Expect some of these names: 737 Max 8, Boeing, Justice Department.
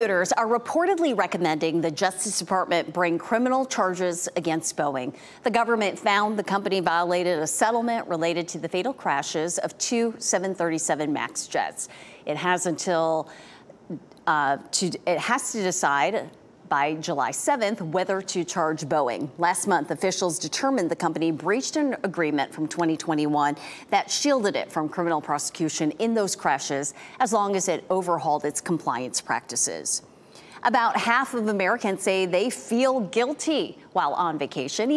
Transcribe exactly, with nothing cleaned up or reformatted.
Prosecutors are reportedly recommending the Justice Department bring criminal charges against Boeing. The government found the company violated a settlement related to the fatal crashes of two seven thirty-seven Max jets. It has until uh, to, it has to decide by July seventh whether to charge Boeing. Last month, officials determined the company breached an agreement from twenty twenty-one that shielded it from criminal prosecution in those crashes as long as it overhauled its compliance practices. About half of Americans say they feel guilty while on vacation.